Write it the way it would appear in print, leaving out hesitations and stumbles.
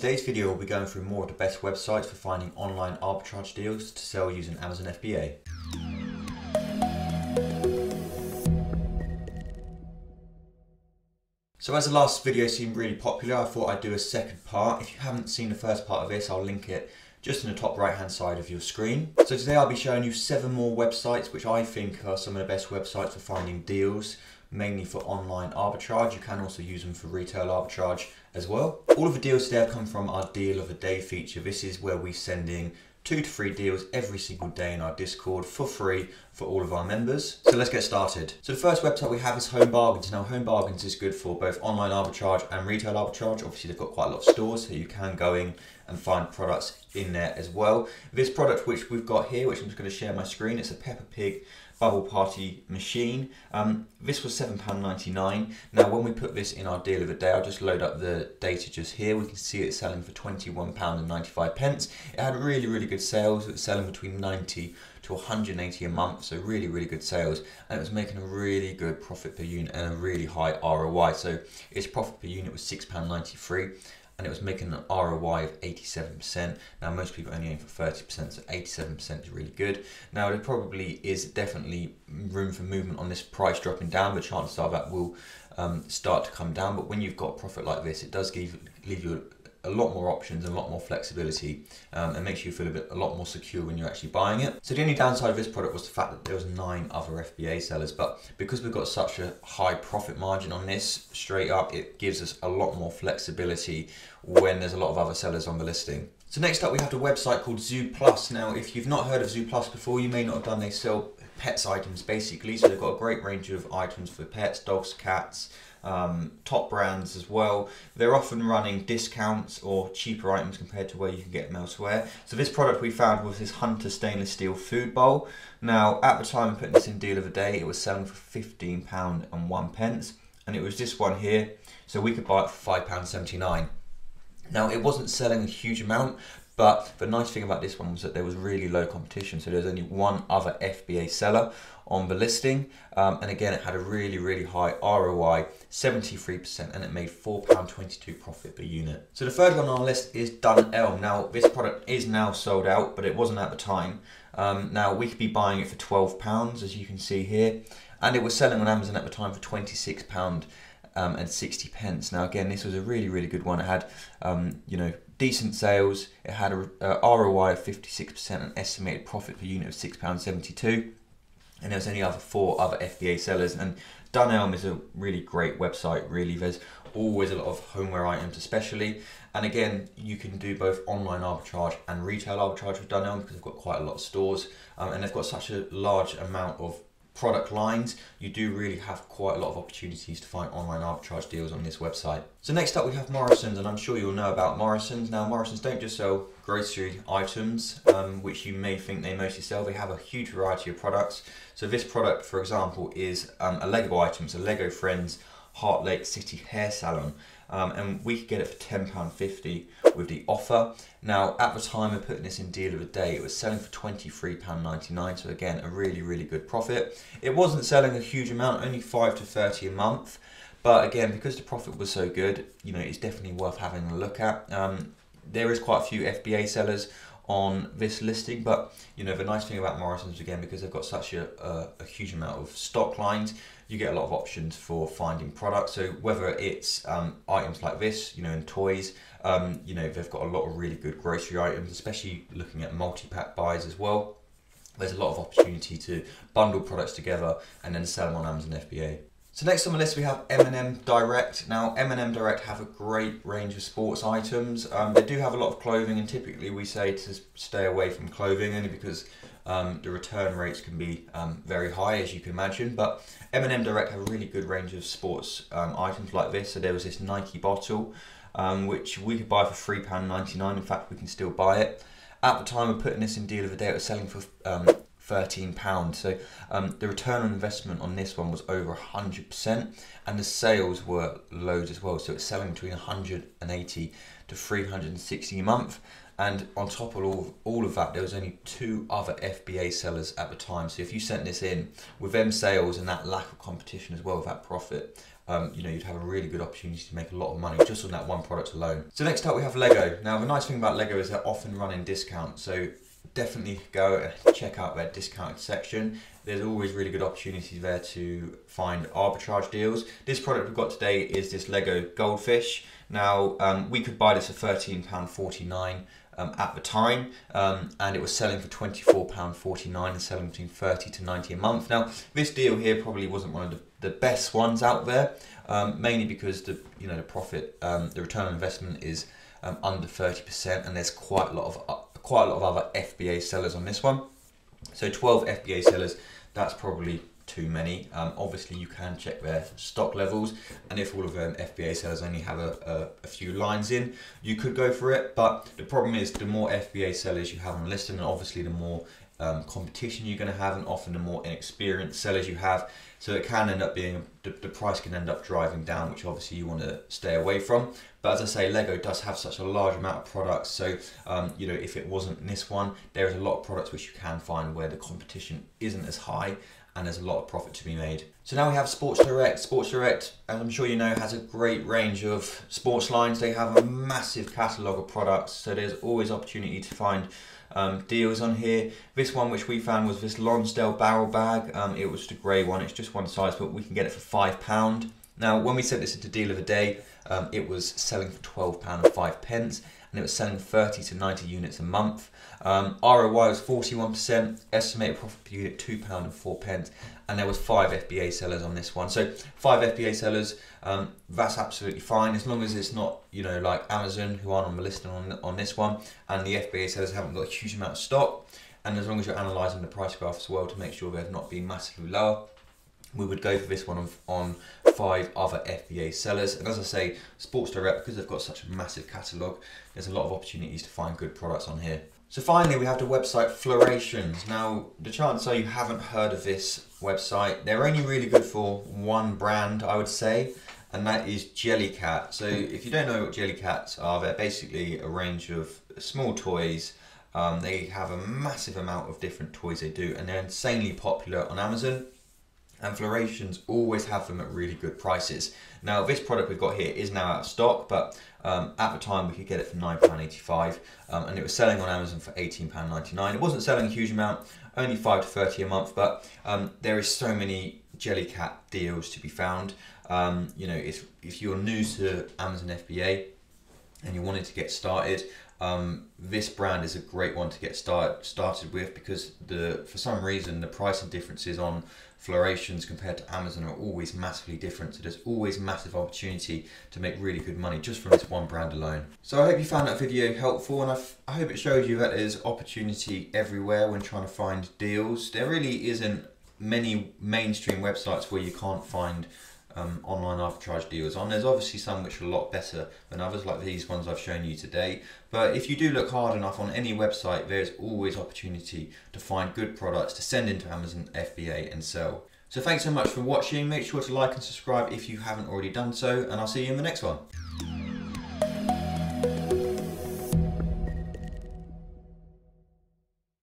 today's video, we'll be going through more of the best websites for finding online arbitrage deals to sell using Amazon FBA. So as the last video seemed really popular, I thought I'd do a second part. If you haven't seen the first part of this, I'll link it just in the top right hand side of your screen. So today I'll be showing you 7 more websites which I think are some of the best websites for finding deals, mainly for online arbitrage. You can also use them for retail arbitrage as well. All of the deals today have come from our Deal of the Day feature. This is where we send in 2 to 3 deals every single day in our Discord for free for all of our members. So let's get started. So the first website we have is Home Bargains. Now Home Bargains is good for both online arbitrage and retail arbitrage. Obviously they've got quite a lot of stores, so you can go in and find products in there as well. This product which we've got here, which I'm just going to share my screen, it's a Peppa Pig bubble party machine. This was £7.99. Now when we put this in our Deal of the Day, I'll just load up the data just here. We can see it's selling for £21.95. It had really good sales. It was selling between 90 to 180 a month, so really good sales, and it was making a really good profit per unit and a really high ROI. So its profit per unit was £6.93. and it was making an ROI of 87%. Now most people only aim for 30%, so 87% is really good. Now there probably is definitely room for movement on this price dropping down, but chances are that will start to come down. But when you've got a profit like this, it does leave you a lot more options and a lot more flexibility, and makes you feel a lot more secure when you're actually buying it. So the only downside of this product was the fact that there was 9 other FBA sellers, but because we've got such a high profit margin on this straight up, it gives us a lot more flexibility when there's a lot of other sellers on the listing. So next up we have the website called Zoo Plus. Now if you've not heard of Zoo Plus before, you may not have done. They sell pets items basically, so they've got a great range of items for pets, dogs, cats, top brands as well. They're often running discounts or cheaper items compared to where you can get them elsewhere. So this product we found was this Hunter stainless steel food bowl. Now at the time of putting this in Deal of the Day, it was selling for £15.01, and it was this one here, so we could buy it for £5.79. Now it wasn't selling a huge amount, but the nice thing about this one was that there was really low competition. So there's only one other FBA seller on the listing. And again, it had a really high ROI, 73%, and it made £4.22 profit per unit. So the third one on our list is Dunelm. Now this product is now sold out, but it wasn't at the time. Now we could be buying it for £12, as you can see here. And it was selling on Amazon at the time for £26.60. Now again, this was a really good one. It had, you know, decent sales. It had a ROI of 56%, an estimated profit per unit of £6.72, and there was only other 4 other FBA sellers. And Dunelm is a really great website. Really, there's always a lot of homeware items, especially. And again, you can do both online arbitrage and retail arbitrage with Dunelm because they've got quite a lot of stores, and they've got such a large amount of product lines. You do really have quite a lot of opportunities to find online arbitrage deals on this website. So next up we have Morrisons, and I'm sure you'll know about Morrisons. Now Morrisons don't just sell grocery items, which you may think they mostly sell. They have a huge variety of products. So this product, for example, is a Lego item, so Lego Friends Heartlake City Hair Salon. And we could get it for £10.50 with the offer. Now at the time of putting this in Deal of the Day, it was selling for £23.99, so again a really good profit. It wasn't selling a huge amount, only 5 to 30 a month, but again, because the profit was so good, you know, it's definitely worth having a look at. There is quite a few FBA sellers on this listing, but you know, the nice thing about Morrisons, again, because they've got such a huge amount of stock lines, you get a lot of options for finding products. So whether it's items like this, you know, and toys, you know, they've got a lot of really good grocery items, especially looking at multi-pack buys as well. There's a lot of opportunity to bundle products together and then sell them on Amazon FBA. So next on the list we have M&M Direct. Now M&M Direct have a great range of sports items. They do have a lot of clothing, and typically we say to stay away from clothing only because the return rates can be very high, as you can imagine. But M&M Direct have a really good range of sports items like this. So there was this Nike bottle, which we could buy for £3.99. In fact, we can still buy it. At the time of putting this in Deal of the Day, it was selling for £13. So the return on investment on this one was over 100%, and the sales were loads as well. So it's selling between 180 to 360 a month. And on top of all of that, there was only 2 other FBA sellers at the time. So if you sent this in with them sales and that lack of competition as well, with that profit, you know, you'd have a really good opportunity to make a lot of money just on that one product alone. So next up we have Lego. Now the nice thing about Lego is they're often running discounts, so definitely go and check out their discounted section. There's always really good opportunities there to find arbitrage deals. This product we've got today is this Lego Goldfish. Now we could buy this at £13.49 at the time, and it was selling for £24.49 and selling between £30 to £90 a month. Now this deal here probably wasn't one of the best ones out there, mainly because the profit, the return on investment is under 30%, and there's quite a lot of other FBA sellers on this one. So 12 FBA sellers, that's probably too many. Obviously you can check their stock levels, and if all of them FBA sellers only have a few lines in, you could go for it. But the problem is, the more FBA sellers you have on listing, and obviously the more competition you're going to have, and often the more inexperienced sellers you have, so it can end up being, the price can end up driving down, which obviously you want to stay away from. But as I say, Lego does have such a large amount of products, so you know, if it wasn't this one, there is a lot of products which you can find where the competition isn't as high and there's a lot of profit to be made. So now we have Sports Direct. Sports Direct, as I'm sure you know, has a great range of sports lines. They have a massive catalogue of products, so there's always opportunity to find deals on here. This one which we found was this Lonsdale barrel bag. It was the grey one, it's just one size, but we can get it for £5. Now when we sent this into Deal of the Day, it was selling for £12.05 and it was selling 30 to 90 units a month. ROI was 41%, estimated profit per unit £2.04, and there was 5 FBA sellers on this one. So 5 FBA sellers, that's absolutely fine, as long as it's not, you know, like Amazon, who aren't on the listing on this one, and the FBA sellers haven't got a huge amount of stock, and as long as you're analysing the price graph as well to make sure they've not been massively lower. We would go for this one on 5 other FBA sellers. And as I say, Sports Direct, because they've got such a massive catalogue, there's a lot of opportunities to find good products on here. So finally, we have the website Flueurtations. Now, the chance are you haven't heard of this website. They're only really good for one brand, I would say, and that is Jellycat. So if you don't know what Jellycats are, they're basically a range of small toys. They have a massive amount of different toys they do, and they're insanely popular on Amazon. And Flueurtations always have them at really good prices. Now this product we've got here is now out of stock, but at the time we could get it for £9.85, and it was selling on Amazon for £18.99. It wasn't selling a huge amount, only 5 to 30 a month, but there is so many Jellycat deals to be found. You know, if you're new to Amazon FBA and you wanted to get started, this brand is a great one to get started with, because for some reason the pricing differences on Flueurtations compared to Amazon are always massively different, so there's always massive opportunity to make really good money just from this one brand alone. So I hope you found that video helpful, and I hope it showed you that there's opportunity everywhere when trying to find deals. There really isn't many mainstream websites where you can't find online arbitrage deals on. There's obviously some which are a lot better than others, like these ones I've shown you today, but if you do look hard enough on any website, there's always opportunity to find good products to send into Amazon FBA and sell. So thanks so much for watching. Make sure to like and subscribe if you haven't already done so, and I'll see you in the next one.